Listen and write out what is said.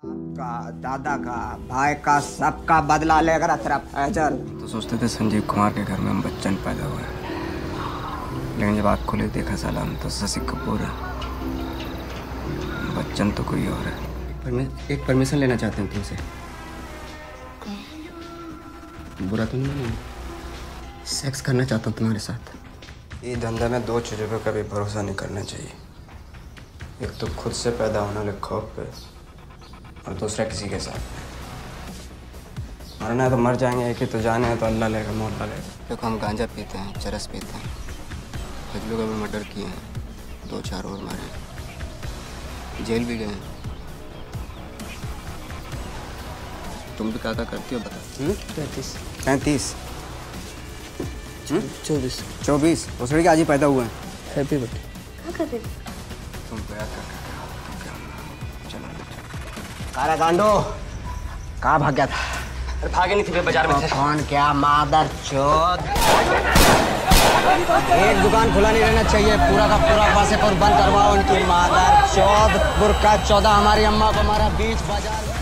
आपका दादा का भाई का सबका बदला लेकर तेरा फैजल। तो सोचते थे संजीव कुमार के घर में हम बच्चन पैदा हुआ है, लेकिन जब आँख खोले देखा साला हम तो शशि कपूर है, बच्चन तो कोई और है। एक परमिशन लेना चाहते हैं तुमसे। बुरा तो नहीं, सेक्स करना चाहता हूँ तुम्हारे साथ। ये धंधे में दो चीज़ों पर कभी भरोसा नहीं करना चाहिए, एक तो खुद से पैदा होने वाले खौफ पे और दूसरा किसी के साथ। मरना है तो मर जाएंगे, कि तो जाने है तो अल्लाह लेगा मौला लेगा। देखो हम गांजा पीते हैं, चरस पीते हैं, कुछ लोग अभी मर्डर किए हैं, 2-4 और मारे, जेल भी गए। तुम भी क्या करती हो बता? 33, 35, 24, 24 उस लड़के आज ही पैदा हुए हैं। Happy birthday. तुम कारा गांडो कहाँ भाग गया था? अरे भागे नहीं थे, बाजार में थे। कौन क्या मादरचोद, एक दुकान खुला नहीं रहना चाहिए, पूरा का पूरा पासे पर बंद करवाओ इनकी मादरचोद। बुरका 14 हमारी अम्मा को हमारा बीच बाजार।